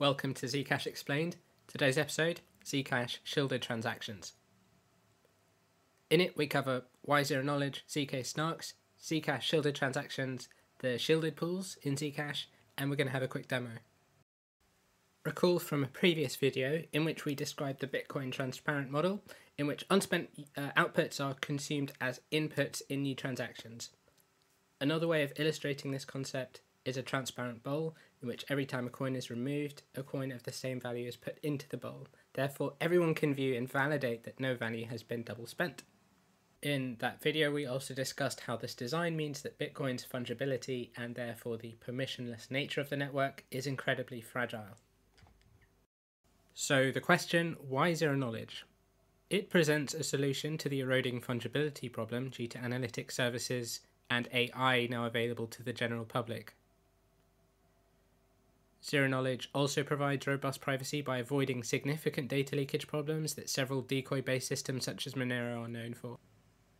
Welcome to Zcash Explained. Today's episode, Zcash Shielded Transactions. In it we cover Y zero knowledge, zk-SNARKs, Zcash shielded transactions, the shielded pools in Zcash, and we're going to have a quick demo. Recall from a previous video in which we described the Bitcoin transparent model, in which unspent outputs are consumed as inputs in new transactions. Another way of illustrating this concept is a transparent bowl, in which every time a coin is removed, a coin of the same value is put into the bowl. Therefore, everyone can view and validate that no value has been double spent. In that video, we also discussed how this design means that Bitcoin's fungibility, and therefore the permissionless nature of the network, is incredibly fragile. So the question, why zero knowledge? It presents a solution to the eroding fungibility problem due to analytic services and AI now available to the general public. Zero knowledge also provides robust privacy by avoiding significant data leakage problems that several decoy-based systems such as Monero are known for.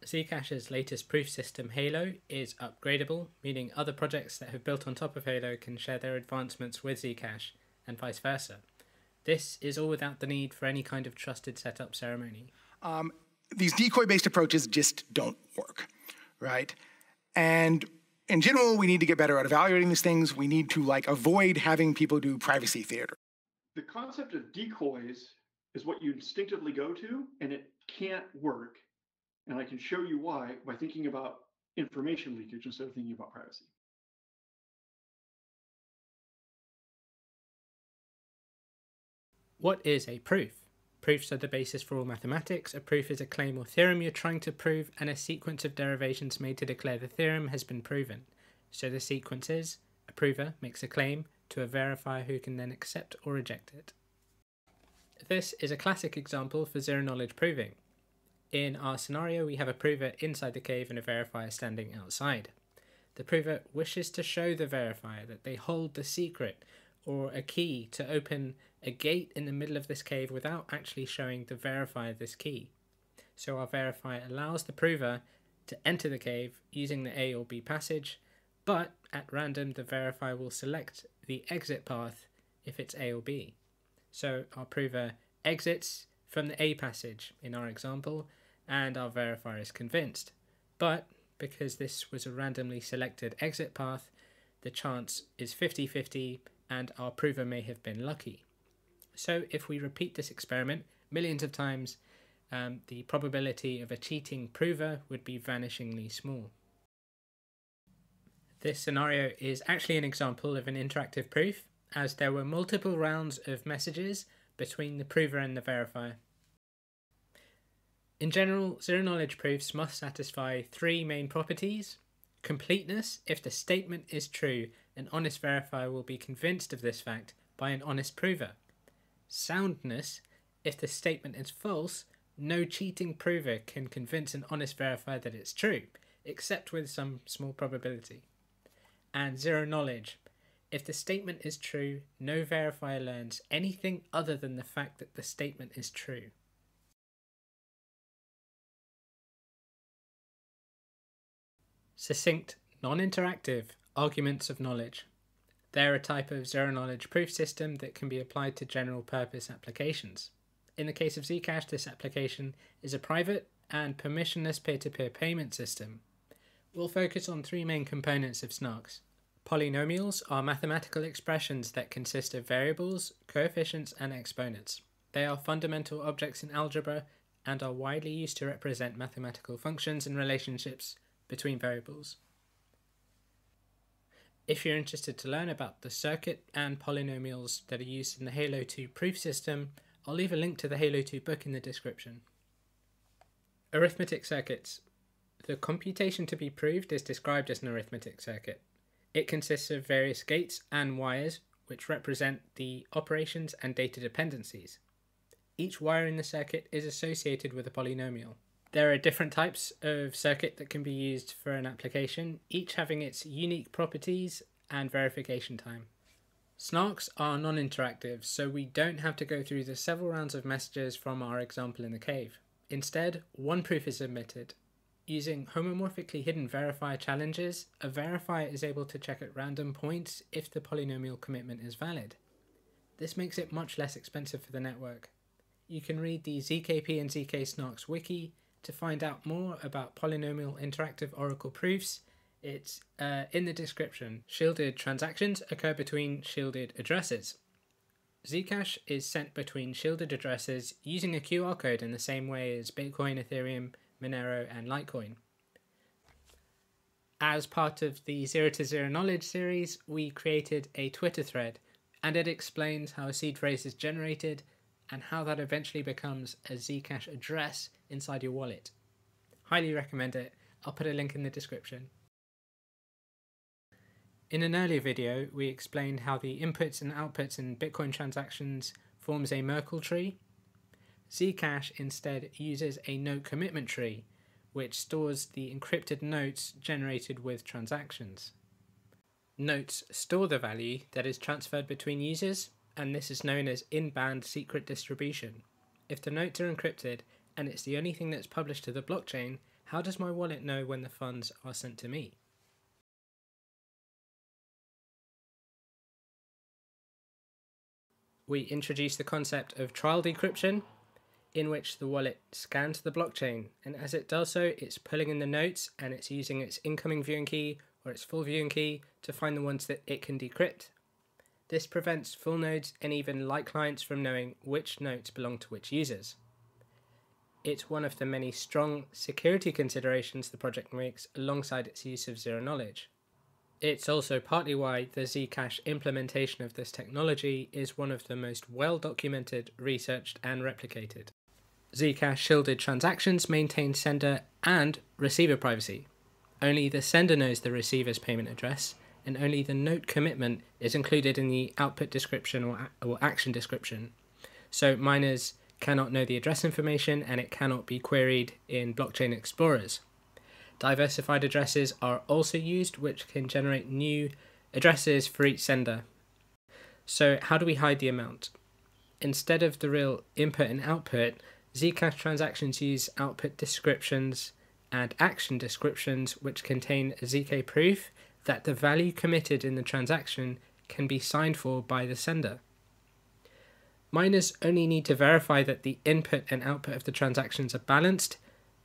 Zcash's latest proof system, Halo, is upgradable, meaning other projects that have built on top of Halo can share their advancements with Zcash, and vice versa. This is all without the need for any kind of trusted setup ceremony. These decoy-based approaches just don't work, right? And in general, we need to get better at evaluating these things. We need to avoid having people do privacy theater. The concept of decoys is what you instinctively go to, and it can't work. And I can show you why by thinking about information leakage instead of thinking about privacy. What is a proof? Proofs are the basis for all mathematics. A proof is a claim or theorem you're trying to prove, and a sequence of derivations made to declare the theorem has been proven. So the sequence is, a prover makes a claim to a verifier who can then accept or reject it. This is a classic example for zero-knowledge proving. In our scenario, we have a prover inside the cave and a verifier standing outside. The prover wishes to show the verifier that they hold the secret, or a key, to open a gate in the middle of this cave without actually showing the verifier this key. So our verifier allows the prover to enter the cave using the A or B passage, but at random the verifier will select the exit path if it's A or B. So our prover exits from the A passage in our example, and our verifier is convinced. But because this was a randomly selected exit path, the chance is 50-50, and our prover may have been lucky. So if we repeat this experiment millions of times, the probability of a cheating prover would be vanishingly small. This scenario is actually an example of an interactive proof, as there were multiple rounds of messages between the prover and the verifier. In general, zero-knowledge proofs must satisfy three main properties. Completeness: if the statement is true, an honest verifier will be convinced of this fact by an honest prover. Soundness: if the statement is false, no cheating prover can convince an honest verifier that it's true, except with some small probability. And zero knowledge: if the statement is true, no verifier learns anything other than the fact that the statement is true. Succinct, non-interactive arguments of knowledge. They're a type of zero-knowledge proof system that can be applied to general-purpose applications. In the case of Zcash, this application is a private and permissionless peer-to-peer payment system. We'll focus on three main components of SNARKs. Polynomials are mathematical expressions that consist of variables, coefficients, and exponents. They are fundamental objects in algebra and are widely used to represent mathematical functions and relationships between variables. If you're interested to learn about the circuit and polynomials that are used in the Halo 2 proof system, I'll leave a link to the Halo 2 book in the description. Arithmetic circuits. The computation to be proved is described as an arithmetic circuit. It consists of various gates and wires, which represent the operations and data dependencies. Each wire in the circuit is associated with a polynomial. There are different types of circuit that can be used for an application, each having its unique properties and verification time. SNARKs are non-interactive, so we don't have to go through the several rounds of messages from our example in the cave. Instead, one proof is submitted. Using homomorphically hidden verifier challenges, a verifier is able to check at random points if the polynomial commitment is valid. This makes it much less expensive for the network. You can read the ZKP and zk-SNARKs wiki to find out more about polynomial interactive oracle proofs. It's in the description. Shielded transactions occur between shielded addresses. Zcash is sent between shielded addresses using a QR code in the same way as Bitcoin, Ethereum, Monero, and Litecoin. As part of the Zero to Zero Knowledge series, we created a Twitter thread, and it explains how a seed phrase is generated and how that eventually becomes a Zcash address inside your wallet. Highly recommend it. I'll put a link in the description. In an earlier video, we explained how the inputs and outputs in Bitcoin transactions forms a Merkle tree. Zcash instead uses a note commitment tree, which stores the encrypted notes generated with transactions. Notes store the value that is transferred between users, and this is known as in-band secret distribution. If the notes are encrypted, and it's the only thing that's published to the blockchain, how does my wallet know when the funds are sent to me? We introduced the concept of trial decryption, in which the wallet scans the blockchain, and as it does so, it's pulling in the notes and it's using its incoming viewing key or its full viewing key to find the ones that it can decrypt. This prevents full nodes and even light clients from knowing which notes belong to which users. It's one of the many strong security considerations the project makes alongside its use of zero knowledge. It's also partly why the Zcash implementation of this technology is one of the most well-documented, researched, and replicated. Zcash shielded transactions maintain sender and receiver privacy. Only the sender knows the receiver's payment address, and only the note commitment is included in the output description or action description. So miners cannot know the address information, and it cannot be queried in blockchain explorers. Diversified addresses are also used, which can generate new addresses for each sender. So how do we hide the amount? Instead of the real input and output, Zcash transactions use output descriptions and action descriptions, which contain a ZK proof that the value committed in the transaction can be signed for by the sender. Miners only need to verify that the input and output of the transactions are balanced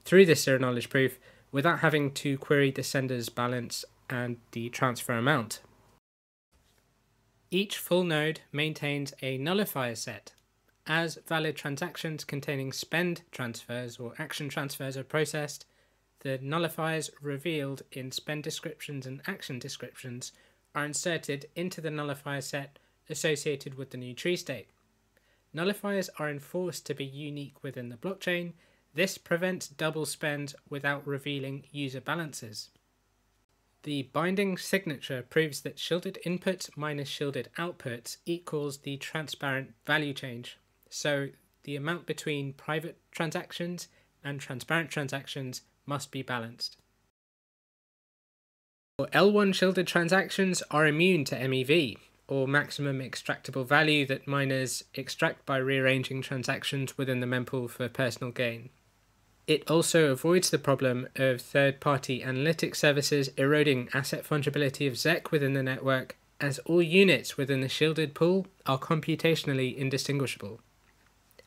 through this zero knowledge proof, without having to query the sender's balance and the transfer amount. Each full node maintains a nullifier set. As valid transactions containing spend transfers or action transfers are processed, the nullifiers revealed in spend descriptions and action descriptions are inserted into the nullifier set associated with the new tree state. Nullifiers are enforced to be unique within the blockchain. This prevents double spend without revealing user balances. The binding signature proves that shielded inputs minus shielded outputs equals the transparent value change. So the amount between private transactions and transparent transactions must be balanced. L1 shielded transactions are immune to MEV, or maximum extractable value that miners extract by rearranging transactions within the mempool for personal gain. It also avoids the problem of third-party analytic services eroding asset fungibility of ZEC within the network, as all units within the shielded pool are computationally indistinguishable.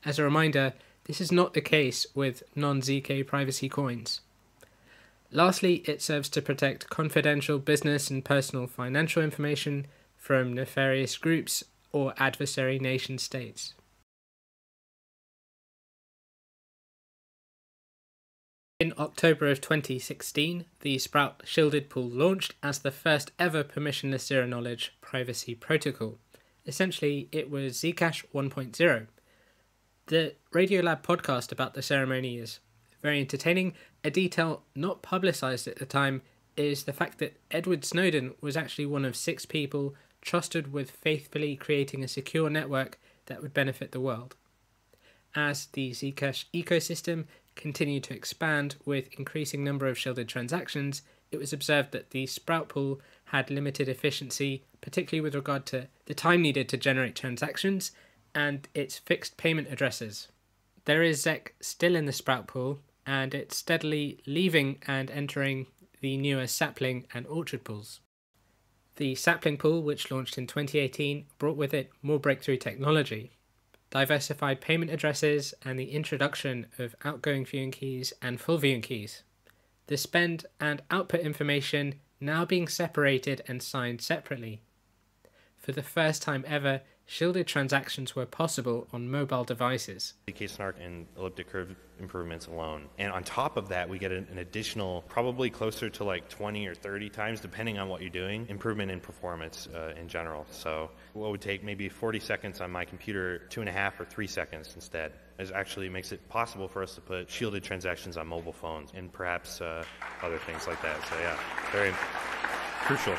As a reminder, this is not the case with non-ZK privacy coins. Lastly, it serves to protect confidential business and personal financial information from nefarious groups or adversary nation-states. In October of 2016, the Sprout Shielded Pool launched as the first ever permissionless zero-knowledge privacy protocol. Essentially, it was Zcash 1.0. The Radiolab podcast about the ceremony is very entertaining. A detail not publicised at the time is the fact that Edward Snowden was actually one of 6 people trusted with faithfully creating a secure network that would benefit the world. As the Zcash ecosystem continued to expand with increasing number of shielded transactions, it was observed that the Sprout pool had limited efficiency, particularly with regard to the time needed to generate transactions and its fixed payment addresses. There is ZEC still in the Sprout pool, and it's steadily leaving and entering the newer Sapling and Orchard pools. The Sapling pool, which launched in 2018, brought with it more breakthrough technology, diversified payment addresses, and the introduction of outgoing viewing keys and full viewing keys. The spend and output information now being separated and signed separately. For the first time ever, shielded transactions were possible on mobile devices. ZK-SNARK and elliptic curve improvements alone. And on top of that, we get an additional, probably closer to like 20 or 30 times, depending on what you're doing, improvement in performance in general. So what would take maybe 40 seconds on my computer, 2.5 or 3 seconds instead. It actually makes it possible for us to put shielded transactions on mobile phones and perhaps other things like that. So yeah, very crucial.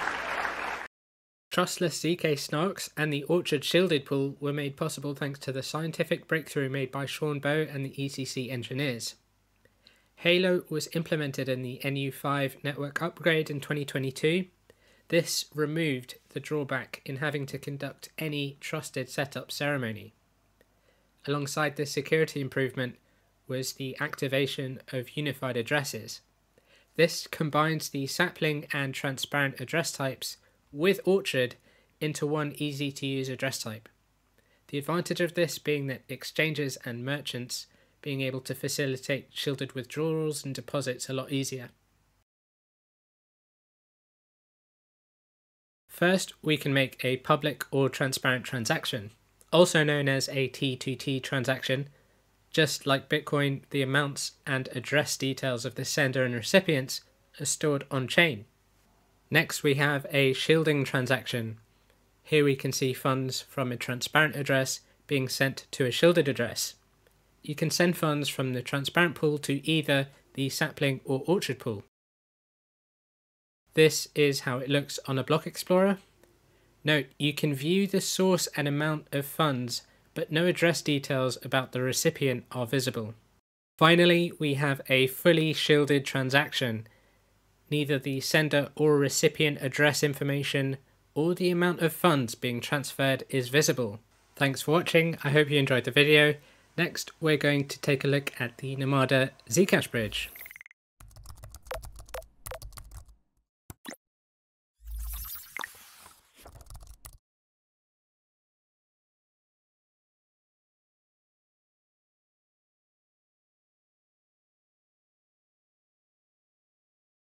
Trustless zk-SNARKs and the Orchard shielded pool were made possible thanks to the scientific breakthrough made by Sean Bowe and the ECC engineers. Halo was implemented in the NU5 network upgrade in 2022. This removed the drawback in having to conduct any trusted setup ceremony. Alongside this security improvement was the activation of unified addresses. This combines the sapling and transparent address types with Orchard into one easy-to-use address type. The advantage of this being that exchanges and merchants being able to facilitate shielded withdrawals and deposits a lot easier. First, we can make a public or transparent transaction, also known as a T2T transaction. Just like Bitcoin, the amounts and address details of the sender and recipients are stored on-chain. Next, we have a shielding transaction. Here we can see funds from a transparent address being sent to a shielded address. You can send funds from the transparent pool to either the sapling or orchard pool. This is how it looks on a block explorer. Note, you can view the source and amount of funds, but no address details about the recipient are visible. Finally, we have a fully shielded transaction. Neither the sender or recipient address information or the amount of funds being transferred is visible. Thanks for watching, I hope you enjoyed the video. Next, we're going to take a look at the Namada Zcash bridge.